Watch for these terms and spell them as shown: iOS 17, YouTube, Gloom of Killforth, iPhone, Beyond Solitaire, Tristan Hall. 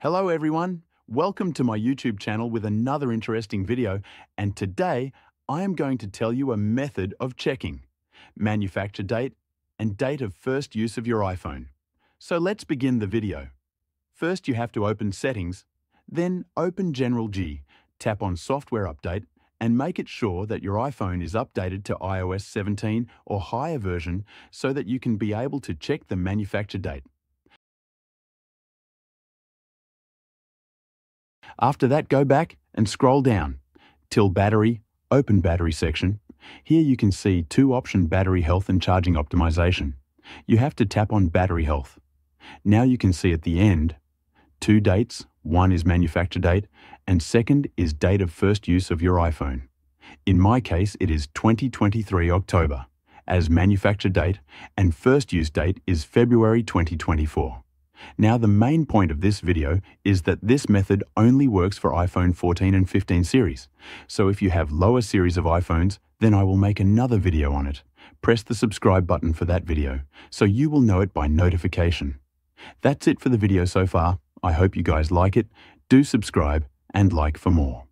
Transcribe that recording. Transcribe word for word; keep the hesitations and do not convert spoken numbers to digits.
Hello everyone, welcome to my YouTube channel with another interesting video, and today I am going to tell you a method of checking manufacture date and date of first use of your iPhone. So let's begin the video. First you have to open Settings, then open General G, tap on Software Update and make it sure that your iPhone is updated to i O S seventeen or higher version so that you can be able to check the manufacture date. After that, go back and scroll down till Battery, open Battery section. Here you can see two options, Battery Health and Charging Optimization. You have to tap on Battery Health. Now you can see at the end two dates, one is manufacture date and second is date of first use of your iPhone. In my case it is twenty twenty-three October as manufacture date and first use date is February twenty twenty-four. Now the main point of this video is that this method only works for iPhone fourteen and fifteen series. So if you have lower series of iPhones, then I will make another video on it. Press the subscribe button for that video, so you will know it by notification. That's it for the video so far. I hope you guys like it. Do subscribe and like for more.